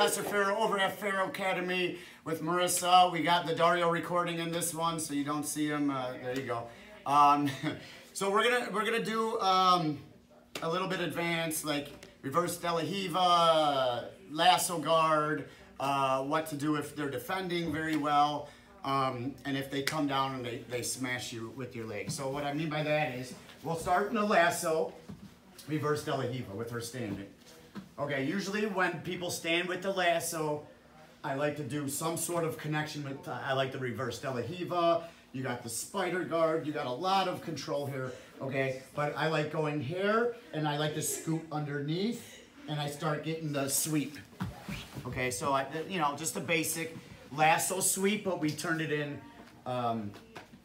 Professor Farrow over at Ferro Academy with Marissa. We got the Dario recording in this one, so you don't see him. There you go. So we're gonna do a little bit advanced, like reverse delahiva, lasso guard, what to do if they're defending very well, and if they come down and they smash you with your leg. So what I mean by that is we'll start in a lasso, reverse delahiva with her standing. Okay, usually when people stand with the lasso, I like to do some sort of connection with, I like the reverse delahiva. You got the spider guard, you got a lot of control here, okay? But I like going here, and I like to scoot underneath, and I start getting the sweep. Okay, so, just the basic lasso sweep, but we turned it in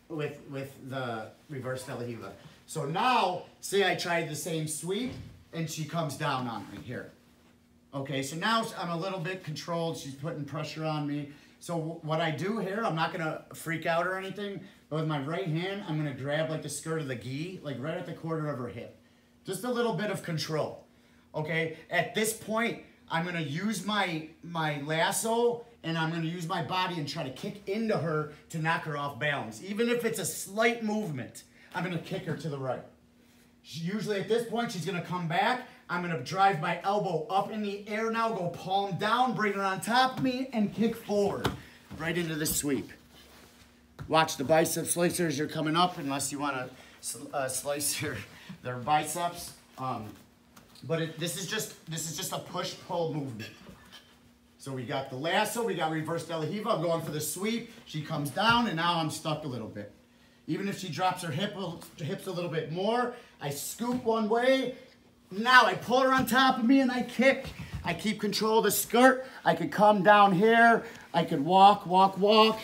with the reverse delahiva. So now, say I tried the same sweep, and she comes down on me here. Okay, so now I'm a little bit controlled. She's putting pressure on me. So what I do here, I'm not gonna freak out or anything, but with my right hand, I'm gonna grab like the skirt of the gi, like right at the corner of her hip. Just a little bit of control, okay? At this point, I'm gonna use my lasso and I'm gonna use my body and try to kick into her to knock her off balance. Even if it's a slight movement, I'm gonna kick her to the right. Usually at this point, she's gonna come back. I'm gonna drive my elbow up in the air now, go palm down, bring her on top of me, and kick forward, right into the sweep. Watch the bicep slicers, you're coming up, unless you wanna slice their biceps. But this is just a push-pull movement. So we got the lasso, we got reverse delahiva, I'm going for the sweep, she comes down, and now I'm stuck a little bit. Even if she drops her hips a little bit more, I scoop one way. Now I pull her on top of me and I kick. I keep control of the skirt. I could come down here. I could walk, walk, walk.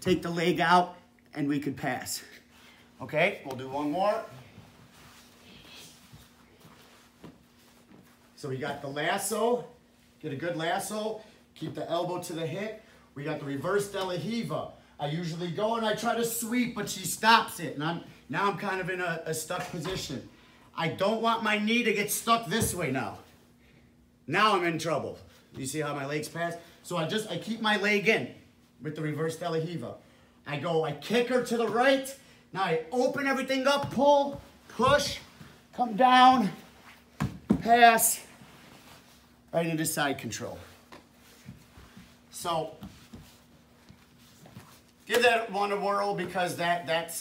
Take the leg out and we could pass. Okay, we'll do one more. So we got the lasso. Get a good lasso. Keep the elbow to the hip. We got the reverse delahiva. I usually go and I try to sweep, but she stops it. And now I'm kind of in a stuck position. I don't want my knee to get stuck this way now. Now I'm in trouble. You see how my legs pass? So I keep my leg in with the reverse delahiva. I kick her to the right. Now I open everything up, pull, push, come down, pass, right into side control. So, give that one a whirl because that's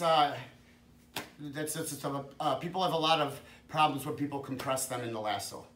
people have a lot of problems when people compress them in the lasso.